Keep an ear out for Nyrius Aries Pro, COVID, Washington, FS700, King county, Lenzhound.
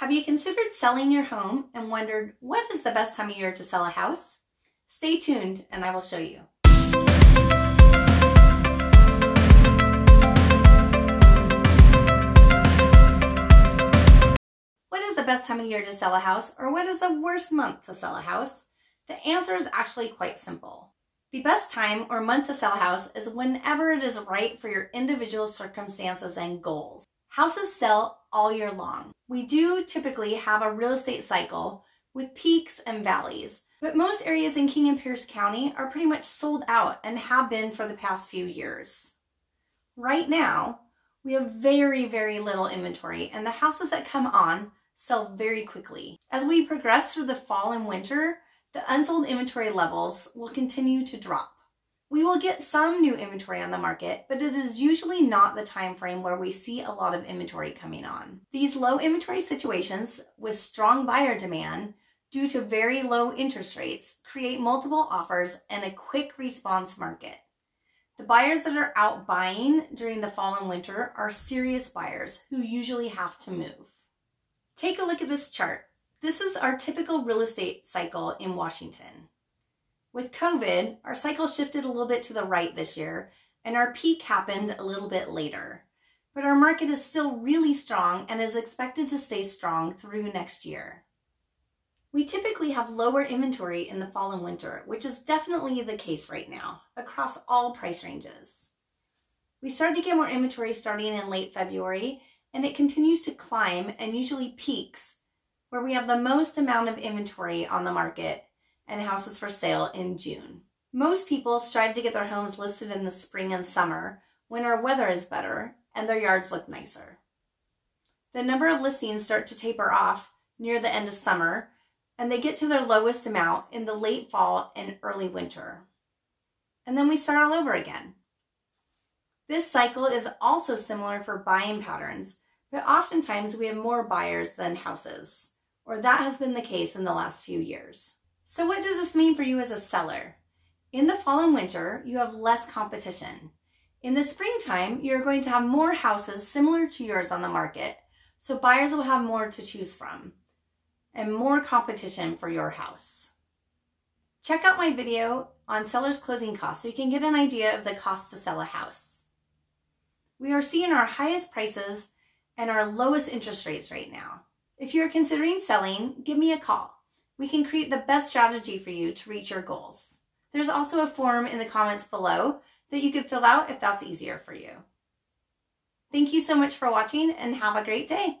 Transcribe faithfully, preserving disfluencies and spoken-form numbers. Have you considered selling your home and wondered what is the best time of year to sell a house? Stay tuned and I will show you. What is the best time of year to sell a house, or what is the worst month to sell a house? The answer is actually quite simple. The best time or month to sell a house is whenever it is right for your individual circumstances and goals. Houses sell all year long. We do typically have a real estate cycle with peaks and valleys, but most areas in King and Pierce County are pretty much sold out and have been for the past few years. Right now, we have very, very little inventory, and the houses that come on sell very quickly. As we progress through the fall and winter, the unsold inventory levels will continue to drop. We will get some new inventory on the market, but it is usually not the time frame where we see a lot of inventory coming on. These low inventory situations with strong buyer demand due to very low interest rates create multiple offers and a quick response market. The buyers that are out buying during the fall and winter are serious buyers who usually have to move. Take a look at this chart. This is our typical real estate cycle in Washington. With COVID, our cycle shifted a little bit to the right this year, and our peak happened a little bit later. But our market is still really strong and is expected to stay strong through next year. We typically have lower inventory in the fall and winter, which is definitely the case right now, across all price ranges. We started to get more inventory starting in late February, and it continues to climb and usually peaks where we have the most amount of inventory on the market and houses for sale in June. Most people strive to get their homes listed in the spring and summer when our weather is better and their yards look nicer. The number of listings start to taper off near the end of summer, and they get to their lowest amount in the late fall and early winter. And then we start all over again. This cycle is also similar for buying patterns, but oftentimes we have more buyers than houses, or that has been the case in the last few years. So what does this mean for you as a seller? In the fall and winter, you have less competition. In the springtime, you're going to have more houses similar to yours on the market, so buyers will have more to choose from and more competition for your house. Check out my video on seller's closing costs so you can get an idea of the cost to sell a house. We are seeing our highest prices and our lowest interest rates right now. If you're considering selling, give me a call. We can create the best strategy for you to reach your goals. There's also a form in the comments below that you could fill out if that's easier for you. Thank you so much for watching, and have a great day.